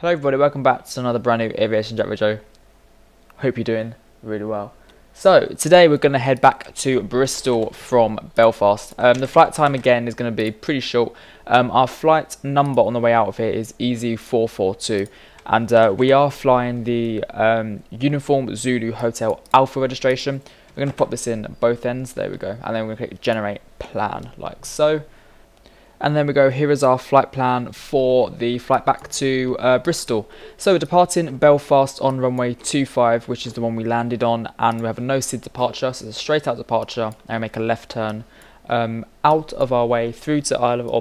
Hello everybody, welcome back to another brand new Aviation Jet video. Hope you're doing really well. So today we're going to head back to Bristol from Belfast. The flight time again is going to be pretty short. Our flight number on the way out of here is EZY442 and we are flying the Uniform Zulu Hotel Alpha registration. We're going to pop this in both ends, there we go, and then we're going to click generate plan like so. And then we go, here is our flight plan for the flight back to Bristol. So we're departing Belfast on runway 25, which is the one we landed on, and we have a no-SID departure, so it's a straight out departure, and we make a left turn out of our way through to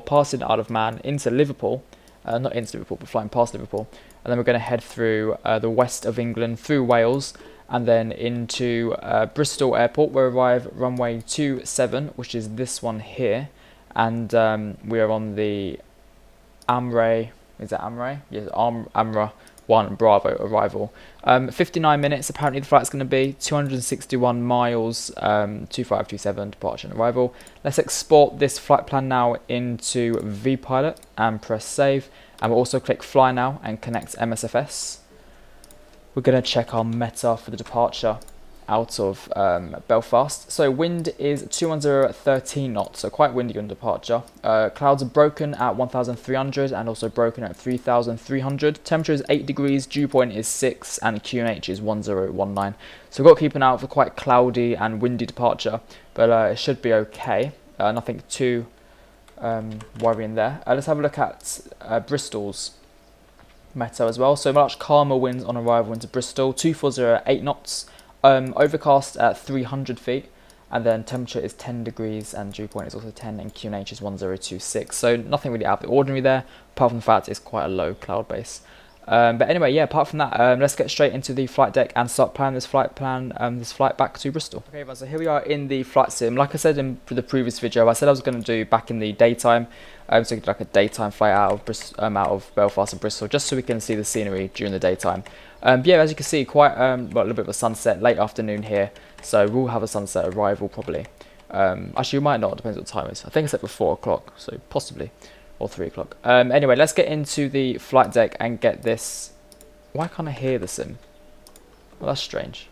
passing Isle of Man into Liverpool, not into Liverpool, but flying past Liverpool. And then we're gonna head through the west of England, through Wales, and then into Bristol Airport, where we arrive runway 27, which is this one here. And we are on the AMRA, is that AMRA? Yes, AMRA 1 Bravo arrival. 59 minutes, apparently the flight's going to be 261 miles, 2527 departure and arrival. Let's export this flight plan now into V pilot and press save. And we'll also click fly now and connect MSFS. We're going to check our META for the departure out of Belfast. So wind is 213 knots, so quite windy on departure. Clouds are broken at 1,300 and also broken at 3,300. Temperature is 8 degrees, dew point is 6 and QNH is 1019. So we've got to keep an eye out for quite cloudy and windy departure, but it should be okay. Nothing too worrying there. Let's have a look at Bristol's META as well. So much calmer winds on arrival into Bristol, 240 knots. Overcast at 300 feet, and then temperature is 10 degrees and dew point is also 10 and QNH is 1026, so nothing really out of the ordinary there, apart from the fact it's quite a low cloud base. But anyway, yeah, apart from that, let's get straight into the flight deck and start planning this flight back to Bristol. Okay, so here we are in the flight sim. Like I said in the previous video, I said I was going to do back in the daytime, so we could do like a daytime flight out of Belfast and Bristol, just so we can see the scenery during the daytime. Yeah, as you can see, quite well, a little bit of a sunset, late afternoon here, so we'll have a sunset arrival probably. Actually, we might not, depends what time it is. I think it's set for 4 o'clock, so possibly, or 3 o'clock. Anyway, let's get into the flight deck and get this. Why can't I hear the sim? Well, that's strange.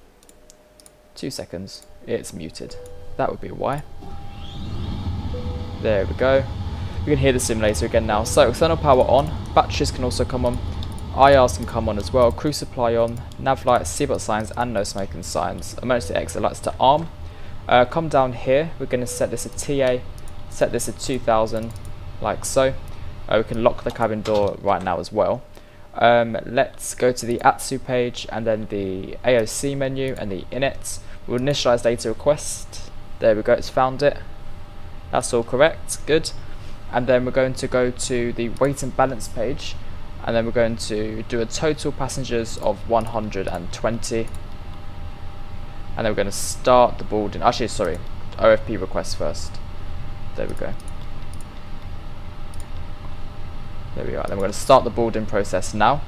2 seconds. It's muted. That would be why. There we go. We can hear the simulator again now. So, external power on. Batteries can also come on. IRs can come on as well, crew supply on, nav lights, seatbelt signs and no smoking signs, emergency exit lights to arm. Come down here, we're going to set this at TA, set this at 2000 like so. We can lock the cabin door right now as well. Let's go to the ATSU page and then the AOC menu and the init. We'll initialize data request, there we go, it's found it, that's all correct, good. And then we're going to go to the weight and balance page. And then we're going to do a total passengers of 120. And then we're going to start the boarding. Actually, sorry, OFP request first. There we go. There we are. Then we're going to start the boarding process now.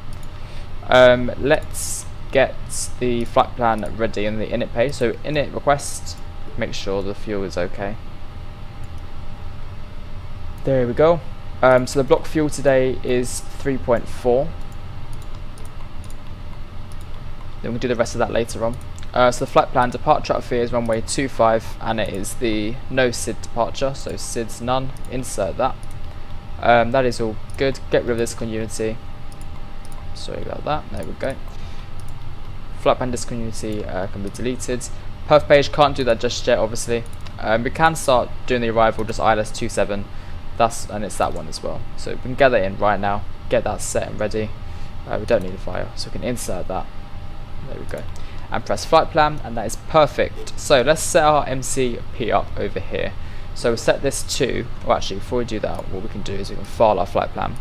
Let's get the flight plan ready in the init page. So init request, make sure the fuel is okay. There we go. So the block fuel today is 3.4. Then we'll do the rest of that later on. So the flight plan departure out of here is runway 25 and it is the no SID departure, so SIDs none, insert that. That is all good, get rid of this discontinuity. Sorry about that, there we go. Flight plan discontinuity can be deleted. Perf page, can't do that just yet obviously. We can start doing the arrival, just ILS 27. That's, and it's that one as well. So we can get that in right now, get that set and ready. We don't need a fire, so we can insert that. There we go. And press flight plan, and that is perfect. So let's set our MCP up over here. So we'll set this to, well actually before we do that, what we can do is we can file our flight plan.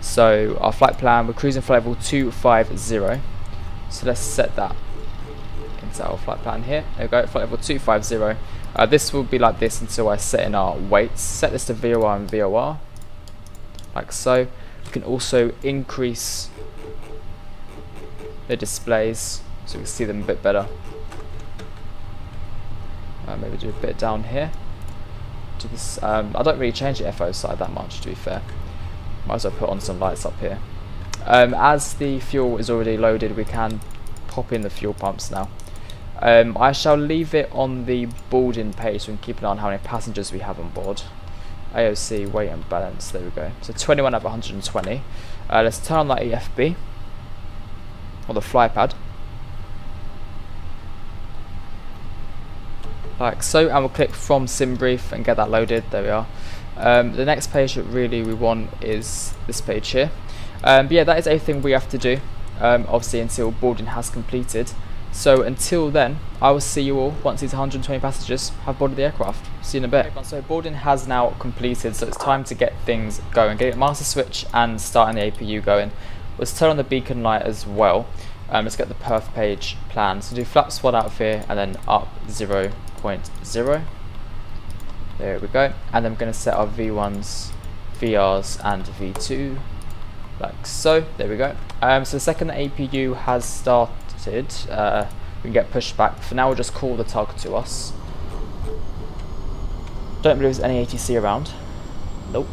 So our flight plan, we're cruising flight level 250. So let's set that into our flight plan here. There we go, flight level 250. This will be like this until I set in our weights. Set this to VOR and VOR, like so. We can also increase the displays so we can see them a bit better. Maybe do a bit down here. Do this. I don't really change the FO side that much, to be fair. Might as well put on some lights up here. As the fuel is already loaded, we can pop in the fuel pumps now. I shall leave it on the boarding page so we can keep an eye on how many passengers we have on board. AOC, weight and balance, there we go. So 21 out of 120. Let's turn on that EFB, or the fly pad. Like so, and we'll click from Simbrief and get that loaded, there we are. The next page that really we want is this page here. But yeah, that is everything we have to do, obviously until boarding has completed. So until then, I will see you all once these 120 passengers have boarded the aircraft. See you in a bit. So boarding has now completed, so it's time to get things going. Get the master switch and starting the APU going. Let's turn on the beacon light as well. Let's get the perf page planned. So do flaps 1 out of here and then up 0.0. There we go. And I'm going to set our V1s, VRs and V2. Like so, there we go. So the second the APU has started, we can get pushed back. For now, we'll just call the tug to us. Don't believe there's any ATC around. Nope.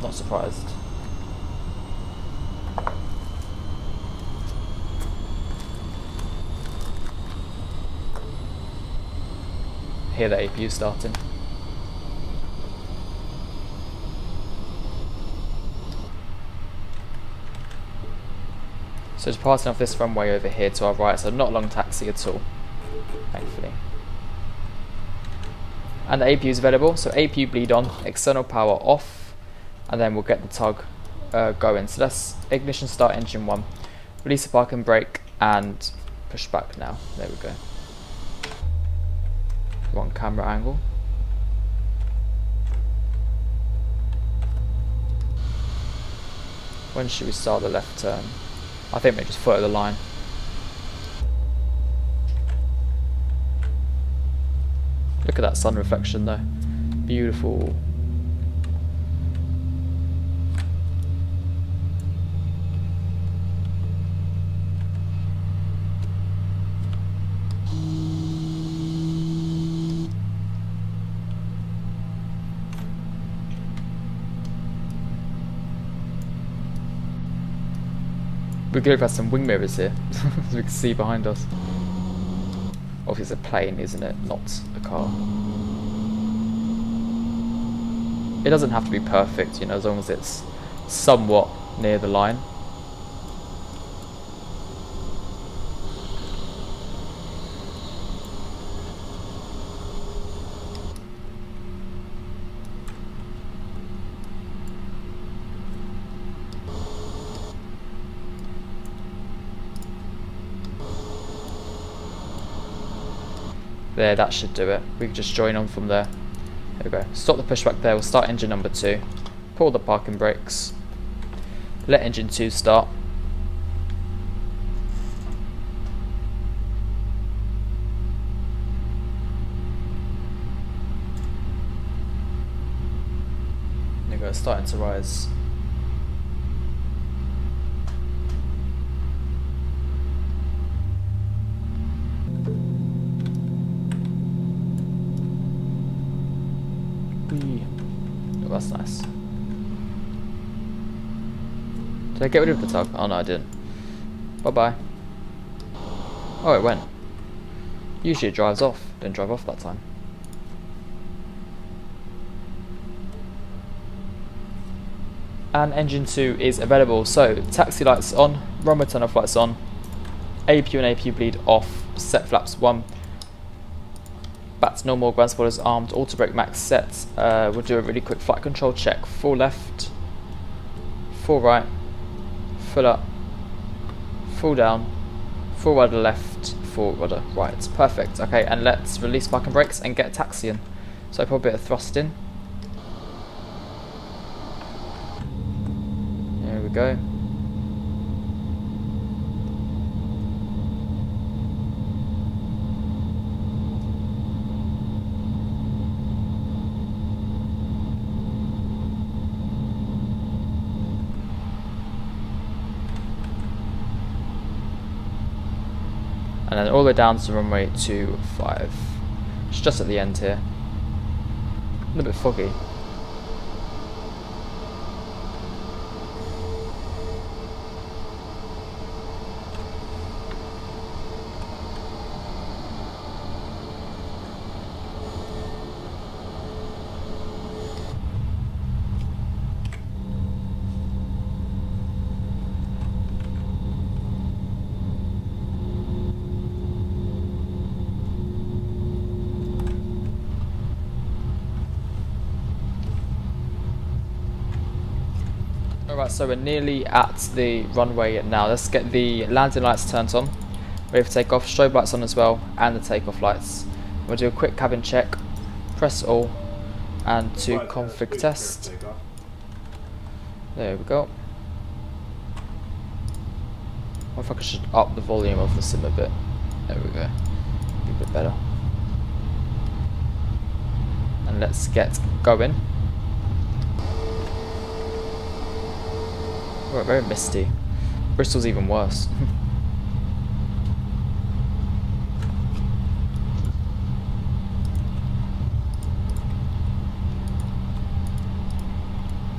Not surprised. Hear the APU starting. So departing off this runway over here to our right, so not a long taxi at all, thankfully. And the APU is available, so APU bleed on, external power off, and then we'll get the tug going. So that's ignition, start engine 1, release the parking brake and push back now, there we go. Wrong camera angle. When should we start the left turn? I think we just follow the line. Look at that sun reflection though. Beautiful. We could have had some wing mirrors here, as we can see behind us. Obviously it's a plane, isn't it? Not a car. It doesn't have to be perfect, you know, as long as it's somewhat near the line. There, that should do it. We can just join on from there. There we go. Stop the pushback there. We'll start engine number 2. Pull the parking brakes. Let engine 2 start. There we go. Starting to rise. That's nice. Did I get rid of the tug? Oh no, I didn't. Bye bye. Oh, it went. Usually it drives off. Didn't drive off that time. And engine 2 is available. So taxi lights on, runway turn off lights on, APU and APU bleed off, set flaps 1. Back to normal, ground spoilers armed, auto brake max set. We'll do a really quick flight control check. Full left, full right, full up, full down, full rudder left, full rudder right. Perfect. Okay, and let's release parking brakes and get taxiing. So put a bit of thrust in. There we go. And then all the way down to runway 25. It's just at the end here. A little bit foggy. Alright, so we're nearly at the runway now. Let's get the landing lights turned on, ready for takeoff, strobe lights on as well, and the takeoff lights. We'll do a quick cabin check, press all, and to config test. There we go. I wonder if I should up the volume of the sim a bit. There we go. Be a bit better. And let's get going. Oh, very misty. Bristol's even worse.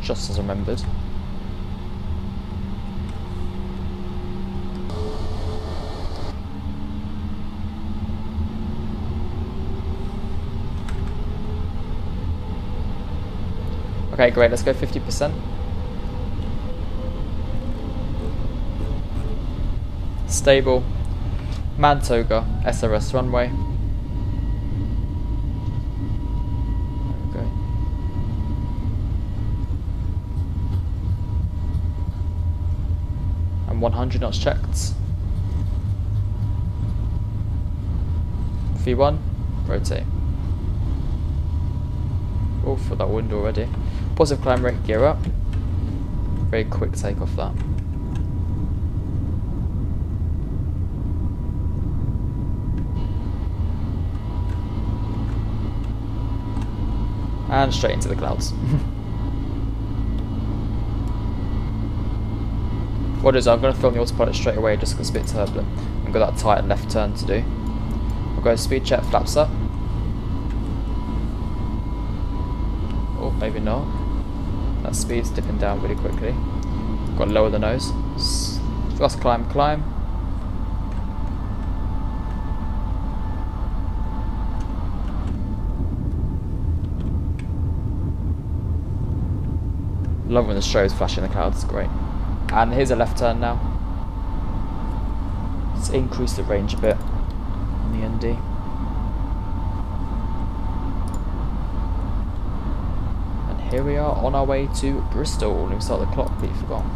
Just as remembered. Okay, great, let's go 50%. Stable. Mantoga, SRS runway. There we go. And 100 knots checked. V1, rotate. Oh, for that wind already. Positive climb rate, gear up. Very quick takeoff that. And straight into the clouds. What is it? I'm going to film the autopilot straight away just because it's a bit turbulent. I've got that tight left turn to do. We'll go speed check, flaps up. Maybe not. That speed's dipping down really quickly. Got to lower the nose. Let's climb, climb. Love when the strobe's flashing in the clouds, it's great. And here's a left turn now. Let's increase the range a bit on the ND. Here we are on our way to Bristol. Let me start the clock, we've forgotten.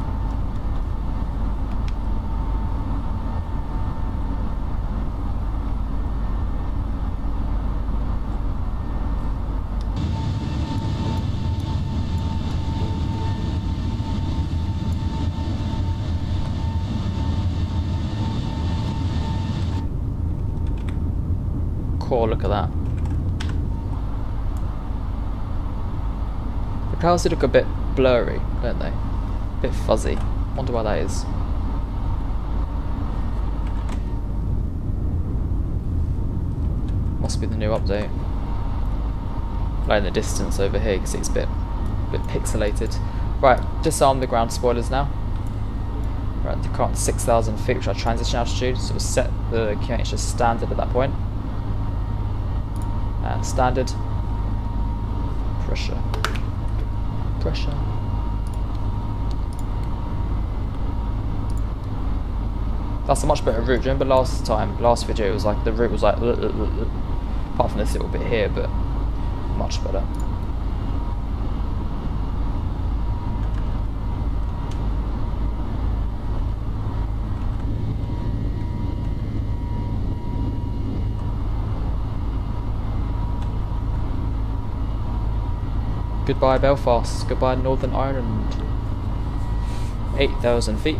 Cool, look at that. The clouds do look a bit blurry, don't they? A bit fuzzy. Wonder why that is. Must be the new update. Like in the distance over here, you can see it's a bit pixelated. Right, disarm the ground spoilers now. Right, the cart 6,000 feet, which is our transition altitude, so we'll set the QNH to standard at that point. And standard pressure. Pressure. That's a much better route. Remember last time, last video, it was like the route was like apart from this little bit here, but much better. Goodbye Belfast, goodbye Northern Ireland. 8,000 feet.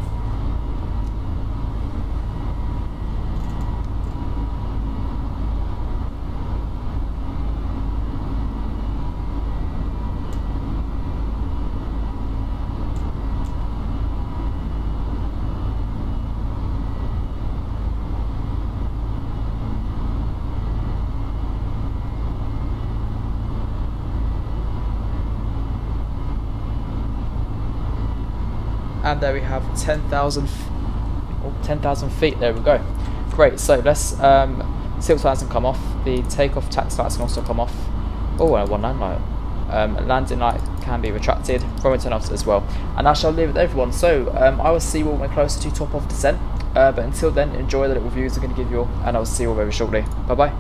And there we have 10,000 feet, there we go. Great, so let's see what lights can come off. The takeoff tax lights can also come off. Oh, and one landing light. Landing light can be retracted from a turn off as well. And I shall leave it there, everyone. So I will see you all when closer to top of descent. But until then, enjoy the little views I'm going to give you all, and I will see you all very shortly. Bye bye.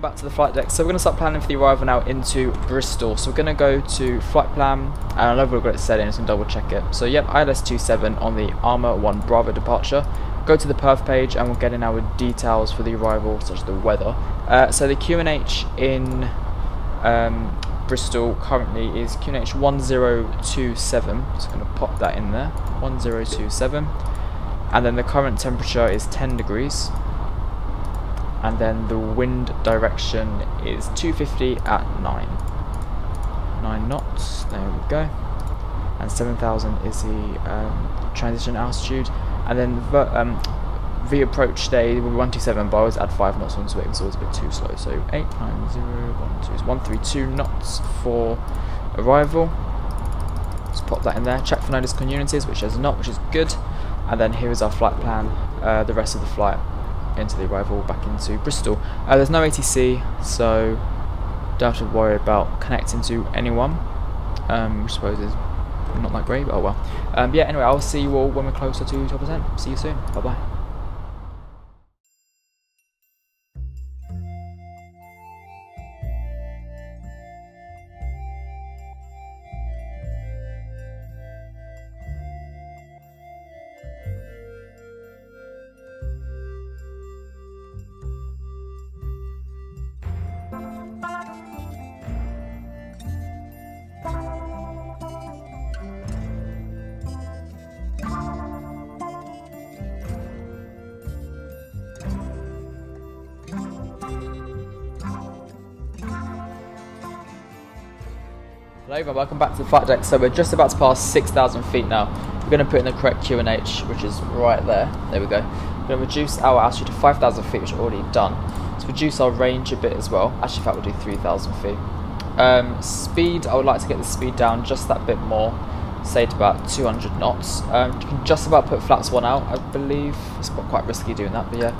welcome back to the flight deck. So we're going to start planning for the arrival now into Bristol. So we're going to go to flight plan, and I know we've got it set in, so I'm going to double check it. So yep, ILS27 on the AMRA 1 Bravo departure. Go to the Perth page and we'll get in our details for the arrival, such as the weather. So the QNH in Bristol currently is QNH 1027. Just going to pop that in there, 1027. And then the current temperature is 10 degrees. And then the wind direction is 250 at 9 knots, there we go, and 7,000 is the transition altitude. And then the approach today will be 127, but I always add 5 knots onto it because it's always a bit too slow. So 89012 is 132 knots for arrival. Just pop that in there, check for no discontinuities, which there's not, which is good. And then here is our flight plan, the rest of the flight into the arrival back into Bristol. There's no ATC, so don't have to worry about connecting to anyone, which I suppose is not that great, but oh well. Yeah, anyway, I'll see you all when we're closer to top 10. See you soon. Bye bye. Hello, welcome back to the flight deck. So we're just about to pass 6,000 feet now. We're going to put in the correct QNH, which is right there. There we go. We're going to reduce our altitude to 5,000 feet, which we've already done. To reduce our range a bit as well. Actually, in fact, we'll do 3,000 feet. Speed, I would like to get the speed down just that bit more, say to about 200 knots. You can just about put flaps one out, I believe. It's quite risky doing that, but yeah.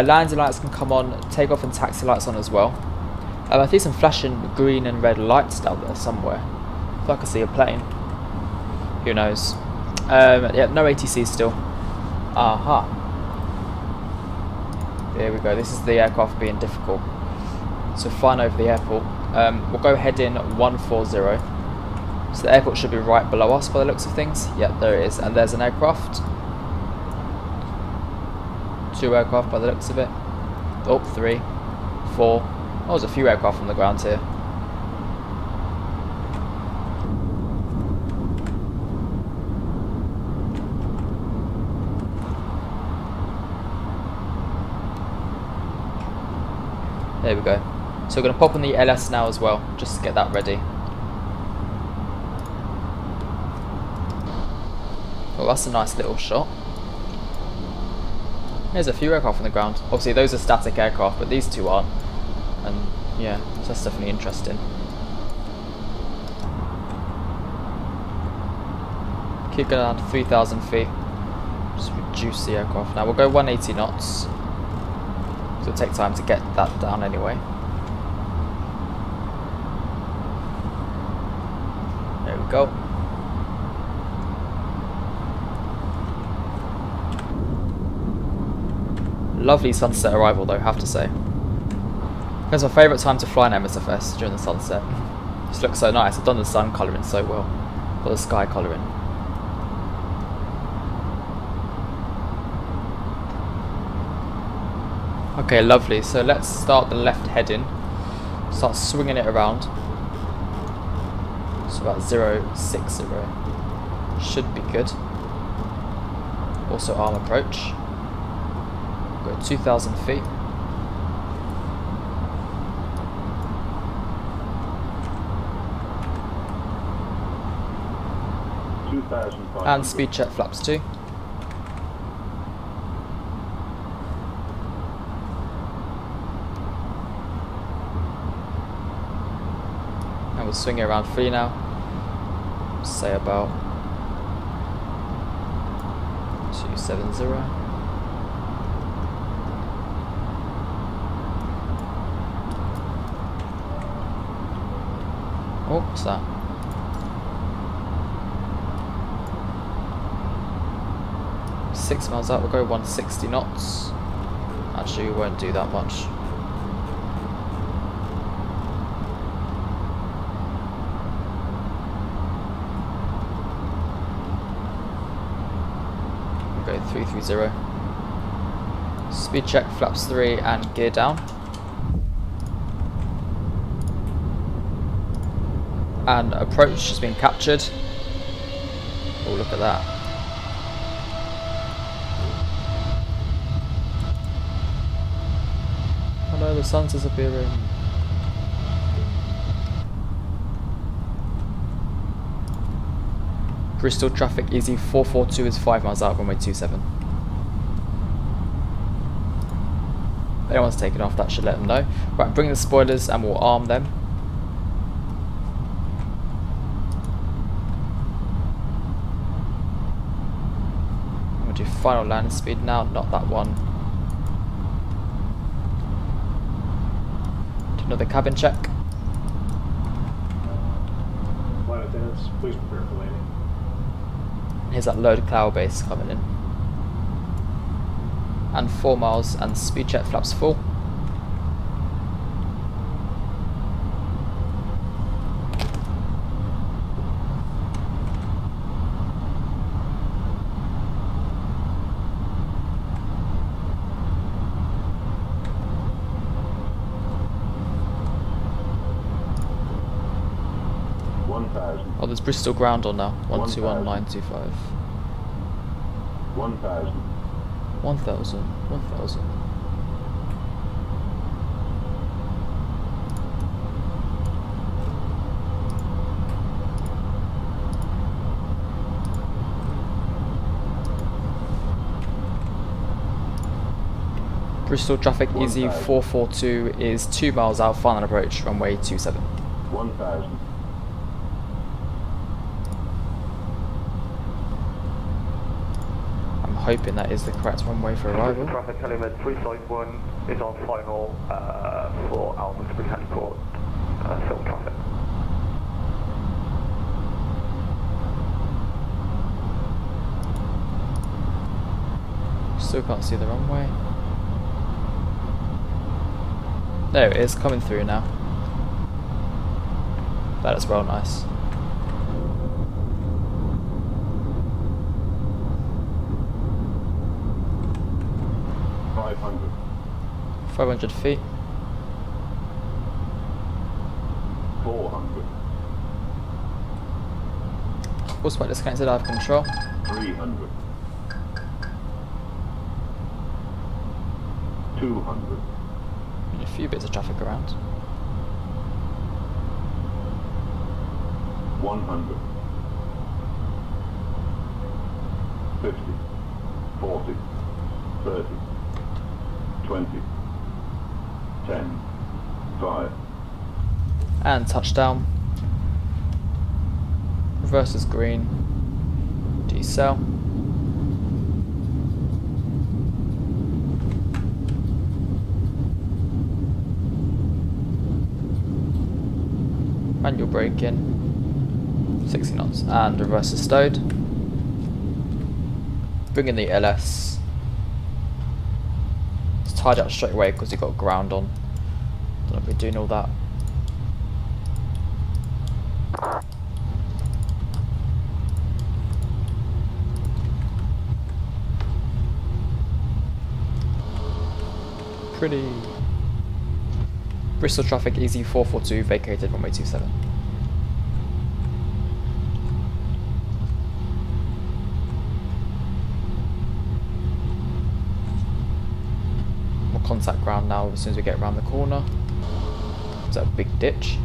Landing lights can come on, take off and taxi lights on as well. I see some flashing green and red lights down there somewhere. If I can see a plane, who knows? Yeah, no ATC still. Aha. There we go. This is the aircraft being difficult. So flying over the airport. We'll go head in 140. So the airport should be right below us by the looks of things. Yep, there it is. And there's an aircraft. 2 aircraft by the looks of it. Oh, 3, 4. Oh, there's a few aircraft on the ground here. There we go. So we're going to pop on the LS now as well, just to get that ready. Oh, that's a nice little shot. There's a few aircraft on the ground. Obviously those are static aircraft, but these two aren't. And yeah, so that's definitely interesting. Keep going down to 3,000 feet. Just reduce the aircraft. Now we'll go 180 knots. It'll take time to get that down anyway. There we go. Lovely sunset arrival though, have to say. That's my favourite time to fly in MSFS, during the sunset. It just looks so nice. I've done the sun colouring so well. Got the sky colouring. Okay, lovely. So let's start the left heading. Start swinging it around. It's about 060. Should be good. Also arm approach. Go 2,000 feet. And speed check flaps too. And we'll swing it around free now. Say about 270. Oh, what's that? Six miles out, we'll go 160 knots. Actually, we won't do that much. 330. Speed check, flaps 3 and gear down. And approach has been captured. Oh, look at that. Oh no, the sun's disappearing. Bristol traffic, EZY442 is 5 miles out, runway 27. If anyone's taken off, that should let them know. Right, bring the spoilers and we'll arm them. I'm going to do final landing speed now, not that one. Do another cabin check. Flight attendants, please prepare for landing. Here's that load of cloud base coming in. And 4 miles and speed check, flaps full. Oh, there's Bristol ground on now. 121925. 1000. Bristol traffic, EZY442 is 2 miles out, final approach, runway 27. 1000. Hoping that is the correct runway for arrival. Traffic element 351 is on final for Almondwick Airport, film traffic. Still can't see the runway. There it is, coming through now. That is well nice. $500 feet. 400. What's my disconnected out of control? 300. 200. A few bits of traffic around. 100. 50. 40. 30. 20. 10. 5. And touchdown. Reverse is green. Decel. Manual brake in. 60 knots. And reverse is stowed. Bring in the LS. Tied up straight away because he got ground on. Don't know if we're doing all that. Pretty. Bristol traffic, EZY442 vacated runway 27. Contact ground now as soon as we get around the corner. Is that a big ditch?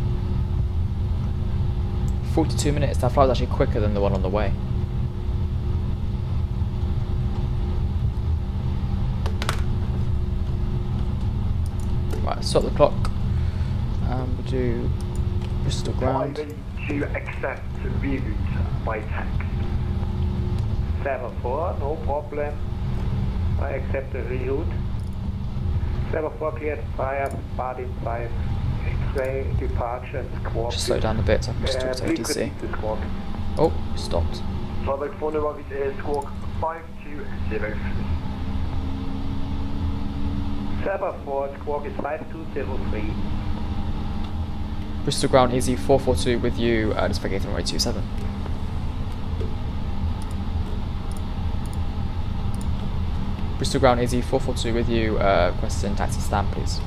42 minutes, that flight was actually quicker than the one on the way. Right, stop the clock and we'll do Bristol ground. To accept reroute by tax. 74, no problem. I accept the reroute. 74 cleared prior body 5 X-ray departure squad. Just slow down a bit so I can just do it to ATC. Oh, stopped. Flyback phone number is squawk 520. 74 squawk is 5203. Bristol ground, EZY442 with you, just vacating runway 27. Bristol Ground EZY442 with you, question taxi stand please.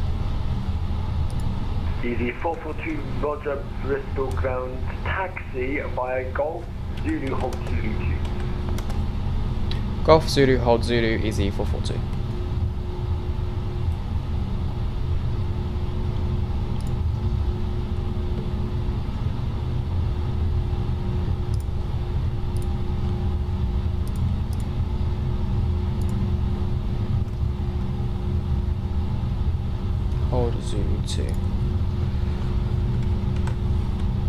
EZY442, Roger, Bristol Ground, taxi via Golf Zulu Hold Zulu 2. Golf Zulu Hold Zulu EZY442.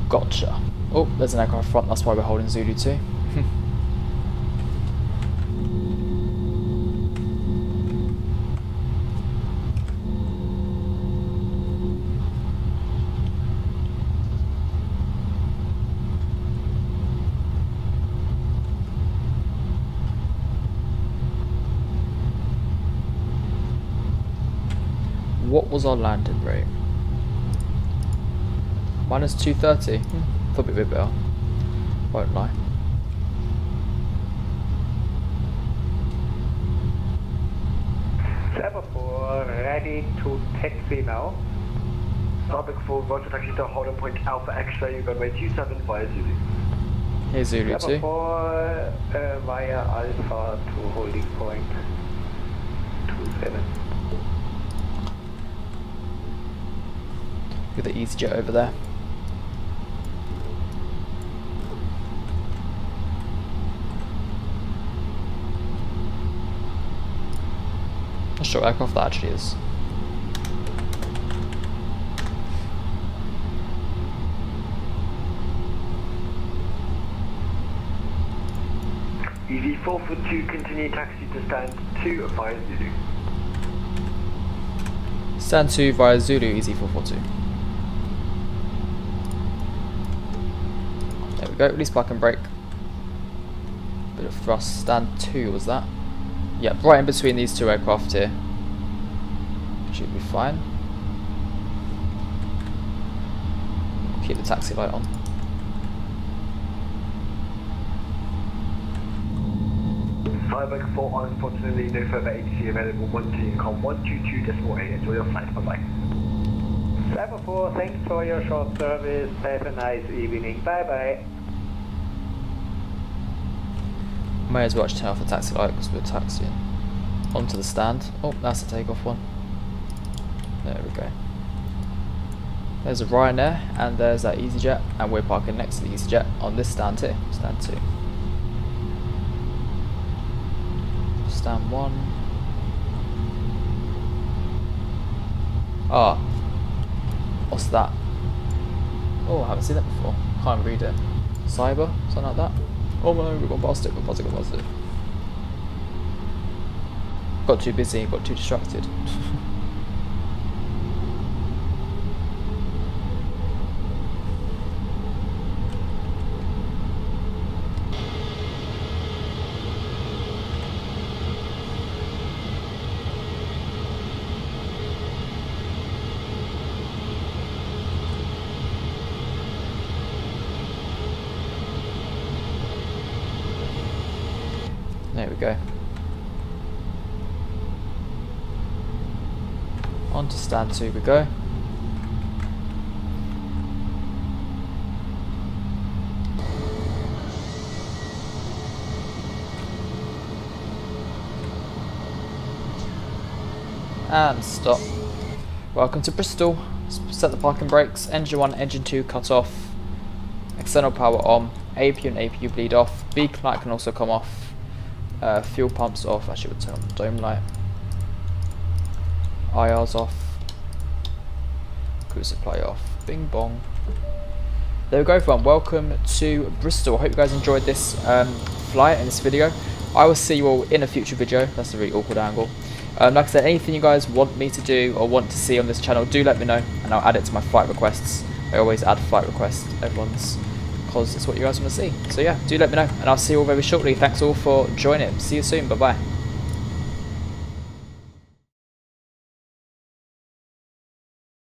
Gotcha. Oh, there's an echo in front, that's why we're holding Zulu 2. What was our landing rate? Minus 230. Thought it'd be a bit better. Won't lie. Semaphore ready to taxi now. Topic 4, Roger, taxi to Holden Point Alpha Extra. You got way 27 via Zulu. Here's Zulu 2. Semaphore via Alpha to Holding Point 27. With the EasyJet over there. Not sure what aircraft that actually is. EZ442, continue taxi to stand 2 via Zulu. Stand 2 via Zulu, EZ442. We go, release park and brake. Bit of thrust, stand 2 was that? Yeah, right in between these two aircraft here. Should be fine. Keep the taxi light on. Firebag 4, unfortunately no further ATC available, 122.8, enjoy your flight, bye bye. 74, thanks for your short service, have a nice evening, bye bye. May as well turn off the taxi light because we're taxiing. Onto the stand. Oh, that's the takeoff one. There we go. There's a Ryanair and there's that EasyJet, and we're parking next to the EasyJet on this stand here, stand 2. Stand 1. Ah. What's that? Oh, I haven't seen that before. Can't read it. Cyber? Something like that? Oh no, we've gone past it, got past it. Got too busy, got too distracted. There we go. On to stand 2 we go. And stop. Welcome to Bristol. Set the parking brakes. Engine 1, engine 2 cut off. External power on. APU and APU bleed off. Beacon light can also come off. Fuel pumps off, actually we'll turn on the dome light. IR's off. Cruise supply off. Bing bong. There we go everyone, welcome to Bristol. I hope you guys enjoyed this flight and this video. I will see you all in a future video. That's a really awkward angle. Like I said, anything you guys want me to do or want to see on this channel, do let me know and I'll add it to my flight requests. I always add flight requests, everyone's. Because it's what you guys want to see. So yeah, do let me know and I'll see you all very shortly. Thanks all for joining. See you soon. Bye bye.